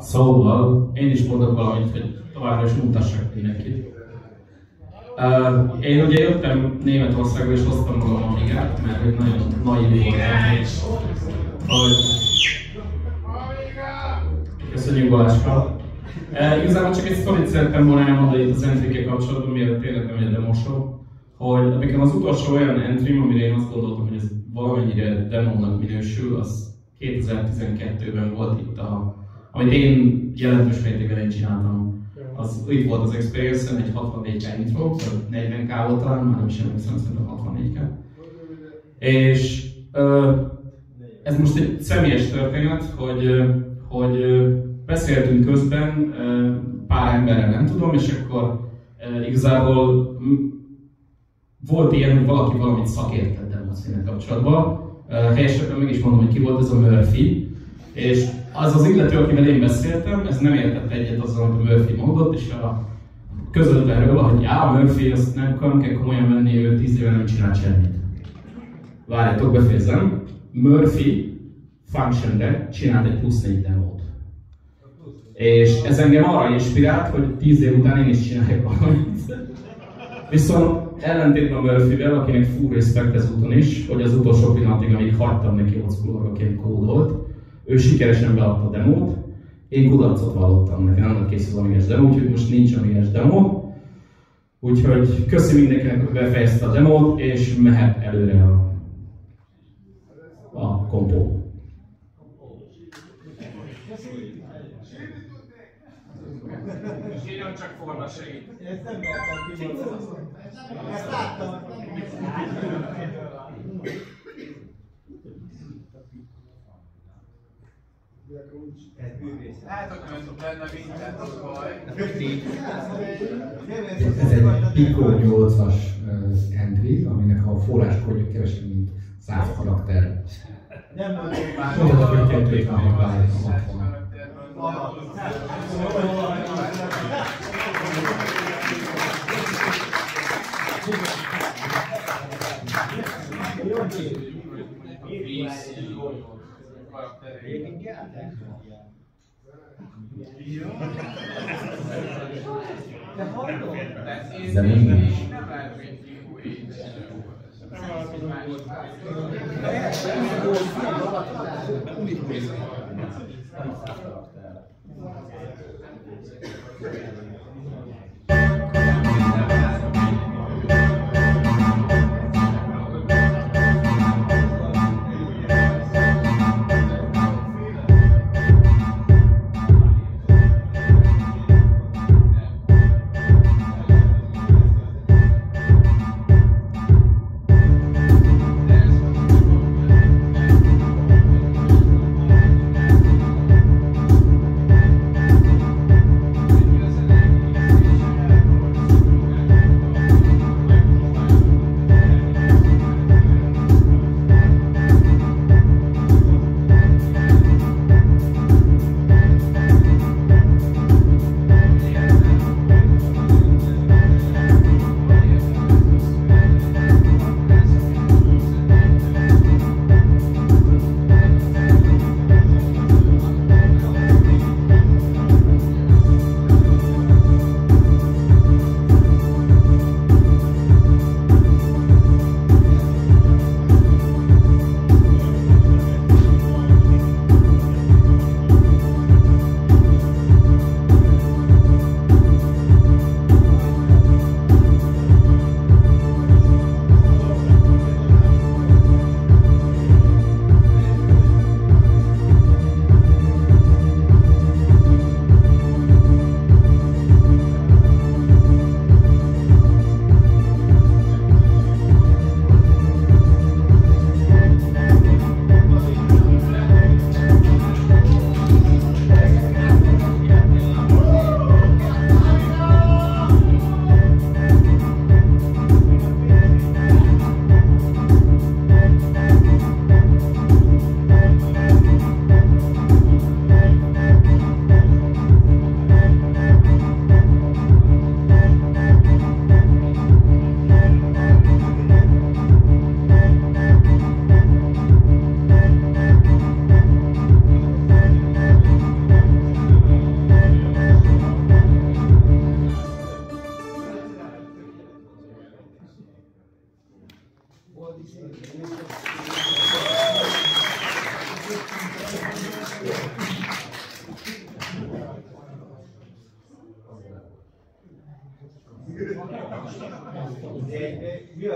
Szóval én is mondok valamit, hogy továbbra is mutassak mindenkit. Én ugye jöttem Németországba és hoztam magam a Amigát, mert egy nagyon naív voltam, és hogy... Köszönjük Balázska! Igazából csak egy sztorit szerettem volna elmondani itt az entry-kkel kapcsolatban, mielőtt tényleg nem egy demosó, hogy nekem az utolsó olyan entry, amire én azt gondoltam, hogy ez valamennyire demónak minősül, az 2012-ben volt itt, amit én jelentős mértékben én csináltam. Az, itt volt az Experience-en egy 64K intro, vagy 40K volt talán, már nem is emlékszem, szerintem 64K. És ez most egy személyes történet, hogy beszéltünk közben pár emberrel, nem tudom, és akkor igazából volt ilyen, hogy valaki valamit szakértett demószínnel kapcsolatban. Helyesebben meg is mondom, hogy ki volt ez a Murphy, és az az illető, akivel én beszéltem, ez nem értett egyet azzal, amit a Murphy mondott, és a közölt erről, hogy á, Murphy, azt nem kell komolyan venni, ő 10 éve nem csinál semmit. Várjátok, befejezem. Murphy Functionre csinált egy plusz 4 demót. És ez engem arra inspirált, hogy 10 év után én is csináljak valamit. Viszont ellentétben a Murphyvel, akinek full respect ezúton is, hogy az utolsó pillanatig, amíg hagytam neki old-school-orgaként kódolt, ő sikeresen beadta a demót, én kudarcot vallottam, nekem nem lett kész az Amigás demo, úgyhogy most nincs Amigás demo. Úgyhogy köszi mindenkinek, hogy befejezte a demót, és mehet előre a Compo. Kérem csak forma segít. Ezt láttam. Hát, hogy nem tudok benne mindent, az baj. Ez egy Pico 8-as entry, aminek a forráskodja kevesebb, mint 100 karakter. Nem nagyon más. Sokat kötték, amik válik a maton.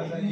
Okay.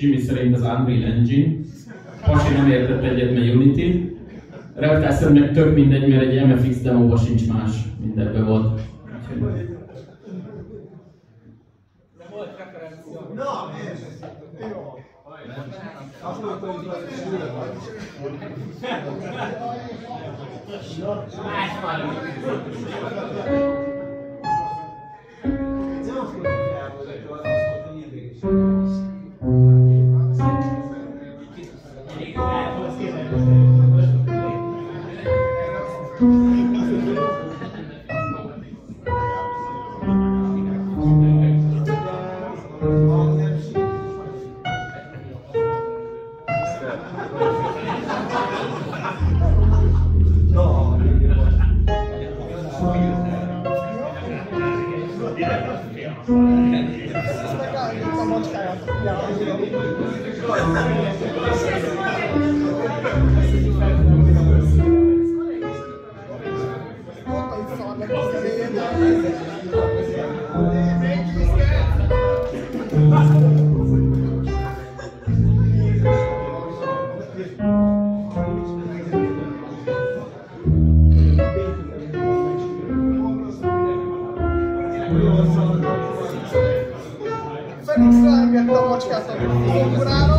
Jimmy szerint az Unreal Engine, Pasi nem értett egyet, mert Unity. Reptászor meg tök mindegy, mert egy MFX demóba sincs más, mindenben volt. Nem volt referencia. Na, miért? Jó. Azt mondtam, hogy más Felix ráengedte a macskát a konkurára.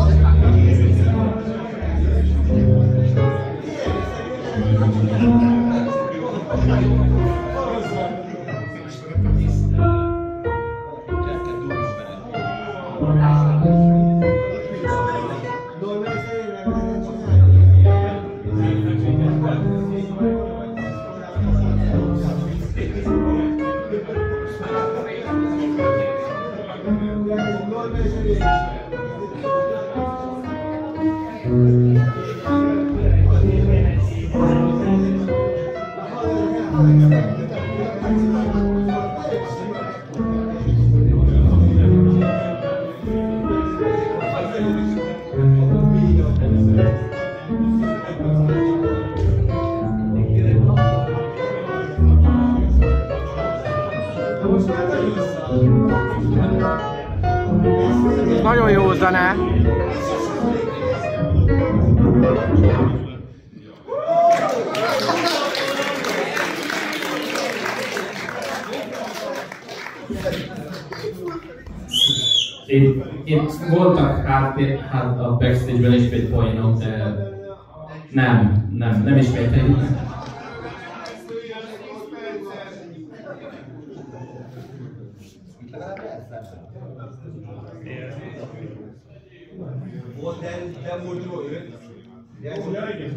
Nagyon jó zene! Itt voltak hát a backstage-ben ismét poénok, de nem ismét egyébként. That would do it. That's the idea.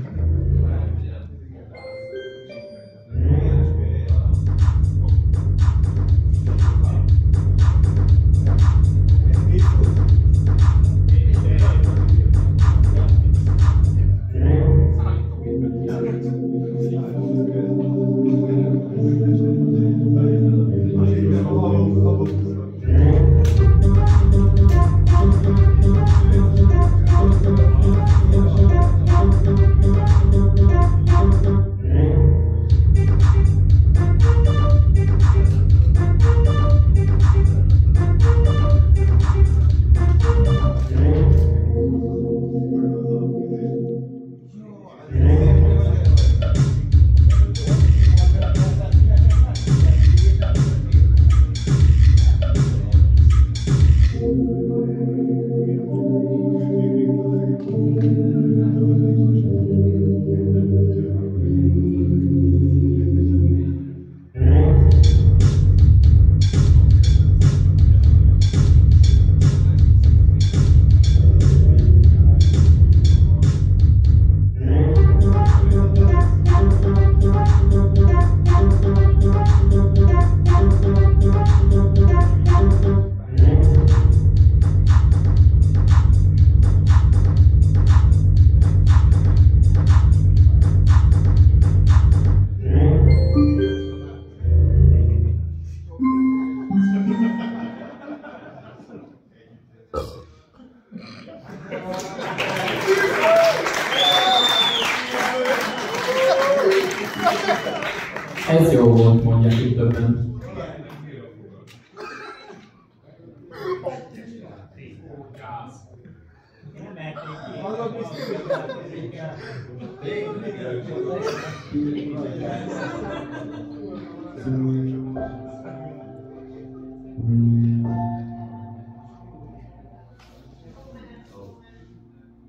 Ez jó volt, mondják itt többen.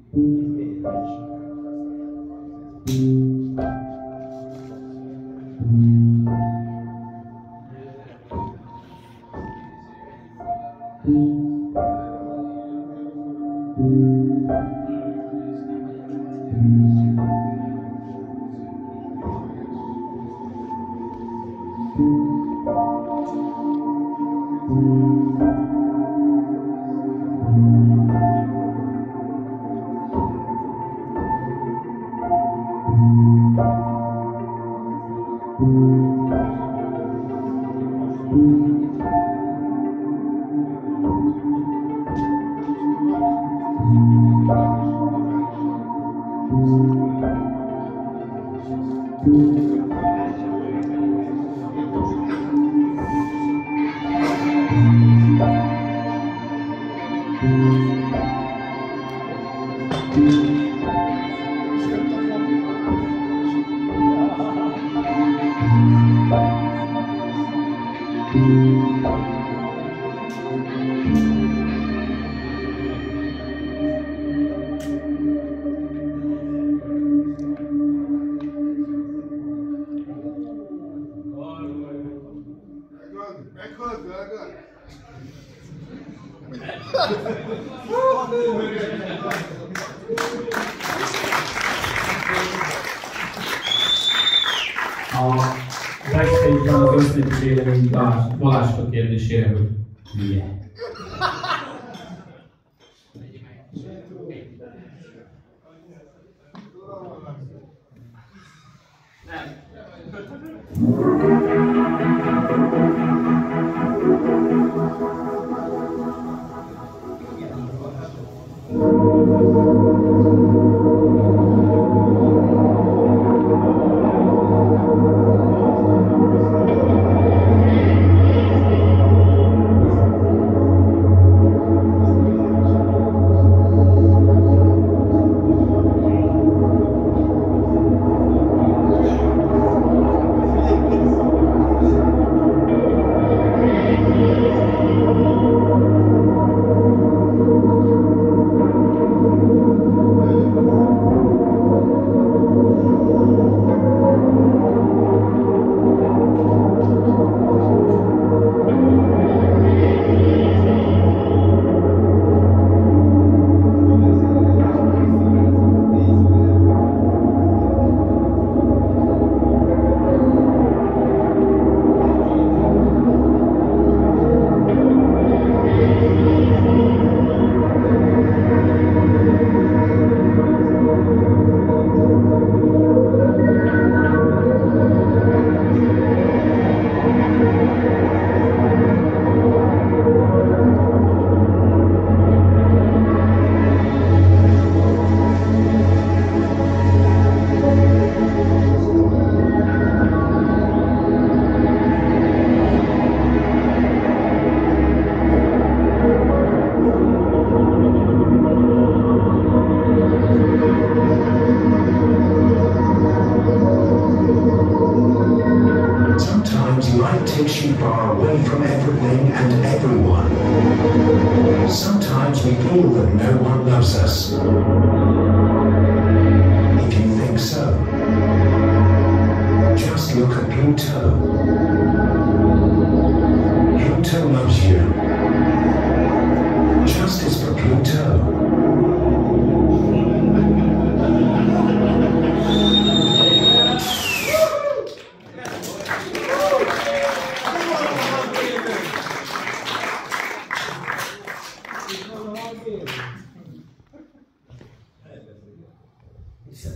Thank you. Balázsra kérdésére, hogy milyen.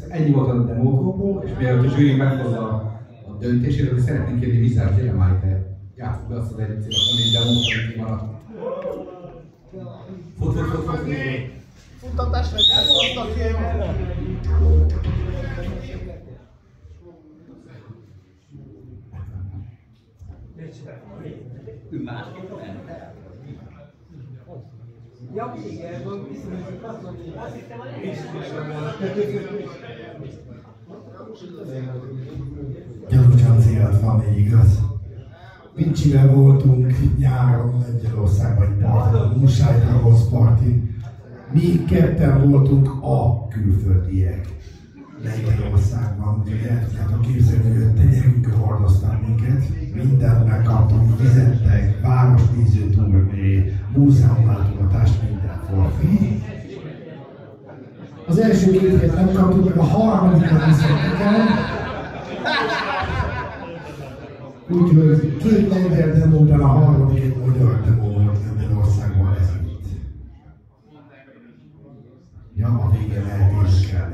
Ennyi volt a demo Compo, és mielőtt a zsűri meghozza a döntését, hogy szeretnénk kérni visszatér a Májte. Játsszuk be azt az egyet, amit demót, amit kimaradt. Fut! Futtatás meg! Elfuttak ki egymára! Ő másképp ment el? Ja, igen, van viszonylag azon, hogy azt hittem a lehetőségben. Gyanúsan célat van, még igaz. Pincsivel voltunk nyáron Lengyelországban egy partin, muszáj ahhoz partin. Mi ketten voltunk a külföldiek. Lengyelországban, ugye, tehát a képzelőjött tegyekünkre hordozták minket, mindent megkaptunk, fizettek, városnéző túrné, múzeumlátogatást, minden forfé. Az első két helyet nem kaptuk, meg a harmadikra fizettek el. Úgyhogy két lengyel demóban a harmadik egy magyar demó volt Lengyelországban ez itt. Ja, a vége lehet is kell.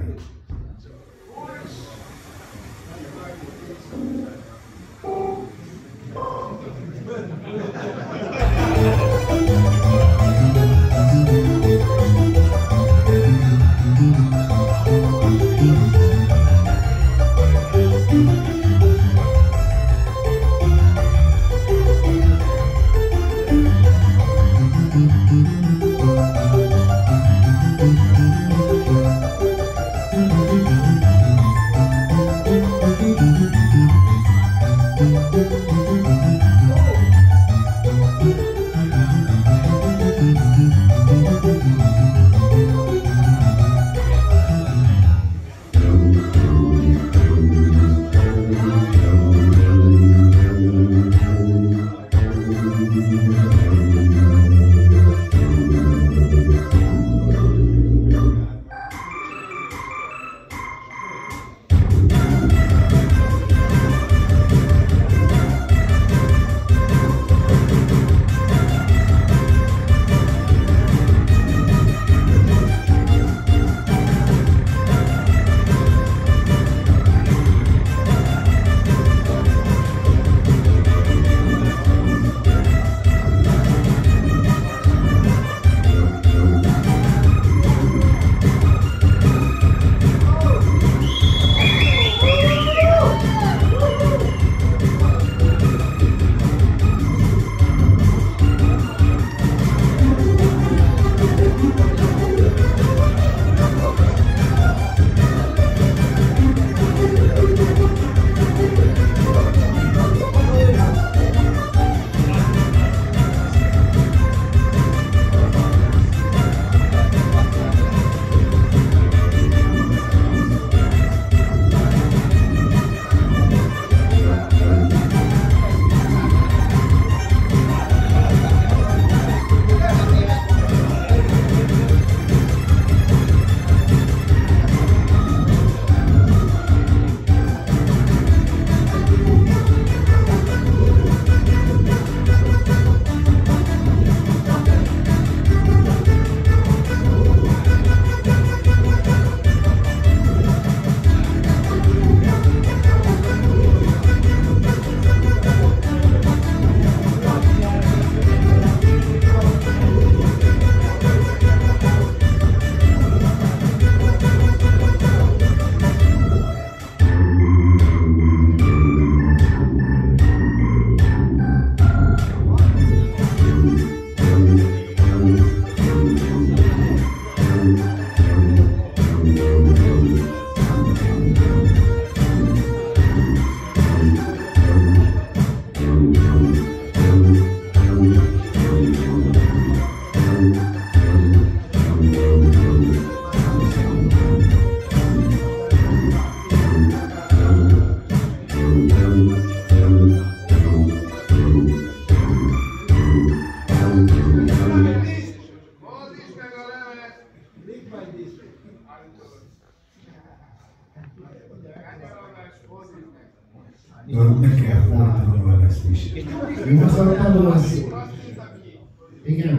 exhibition. Engraçado você. Igen,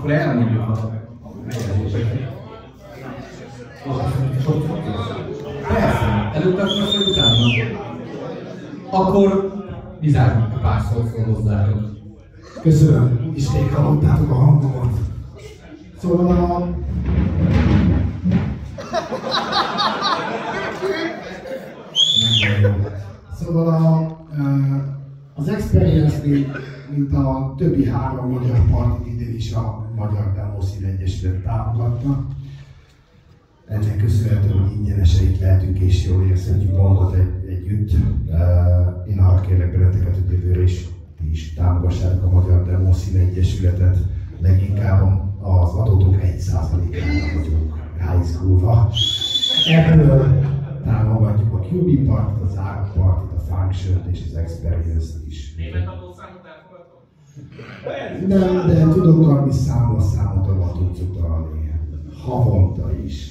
Akkor elmondjuk a megjegyzéseket. Sok fontos. Persze, előtte akkor utána. Akkor mi zárunk a pár szót hozzájuk. Köszönöm, Istenik, hallottátok a hangomat. Szóval a... Szóval a... Az Experience-nél, mint a többi három magyar partit idén is a Magyar Demoszín Egyesület támogatta. Ennek köszönhetően, hogy ingyeneseik lehetünk és jól érezhetjük magunkat együtt. Én arra kérlek benneteket, hogy jövőre is ti is támogassátok a Magyar Demoszín Egyesületet. Leginkább az adótok 1%-ára vagyunk ráizgulva. Ebből támogatjuk a QB Partit, az Árok Partit, a Function-t és az Experience-t is. Német adószámot elfogadom? Nem, de tudok valami számot avatunk utalni. Havonta is.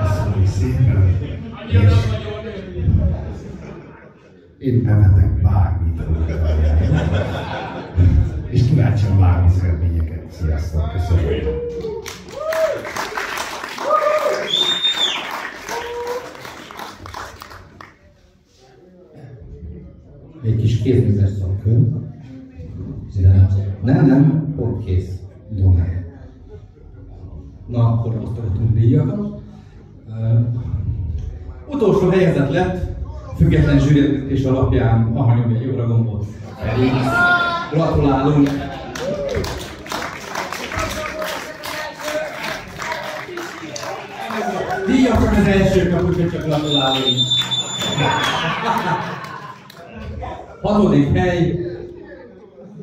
Köszönöm szépen. És én bevetek bármit. És kíváncsian várom az eredményeket. Sziasztok, köszönöm. Egy kis kézműves szakkönyv. Nem, ott kész. Domány. Na, akkor osztottunk díjakat. Utolsó helyzet lett, független zsűrértés alapján, ha nyomja egy jobbra gombot. Gratulálunk! Díjakat az első kap, úgyhogy csak gratulálunk! 6. hely,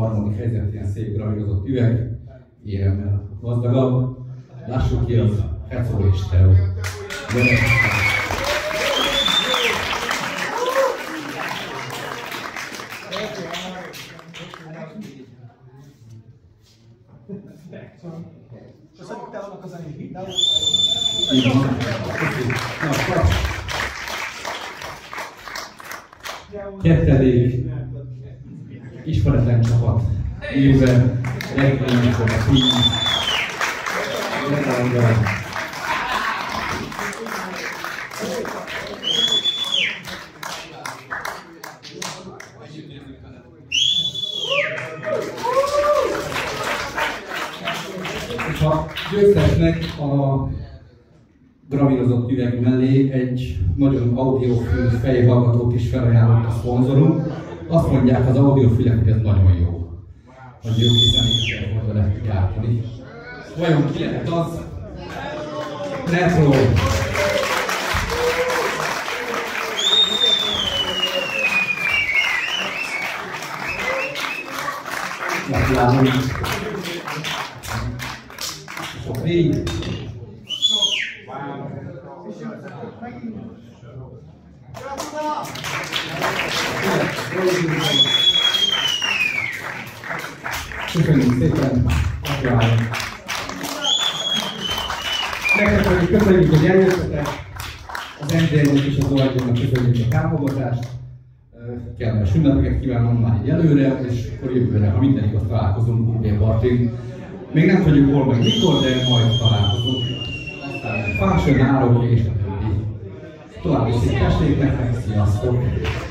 3. helyzet, ilyen szép gravírozott üveg, ilyen gazdagabb. Lássuk ki az Hecó és Teó. 2. iść polecam przechodzę. I użę lekko na przykład. Győztesnek a bravírozott üveg mellé egy nagyon audiofül fejhallgatók is felajánlott a szponzorunk. Azt mondják az audiofülek, hogy ez nagyon jó. Hogy jó zenéket hozzá lehet járni. Vajon ki lehet az? Retro! Gratulálunk! Így. Köszönjük szépen! Köszönjük, hogy eljöttetek! Az MDN-nek és az OAG-nak köszönjük a támogatást! Kellemes ünnepeket kívánom már így előre, és akkor jövőre, ha minden igaz találkozunk, ugye Bartin. Még nem tudjuk hol meg mikor, de majd találkozunk. Aztán fásőn állok és a többi. További szép estéknek, sziasztok!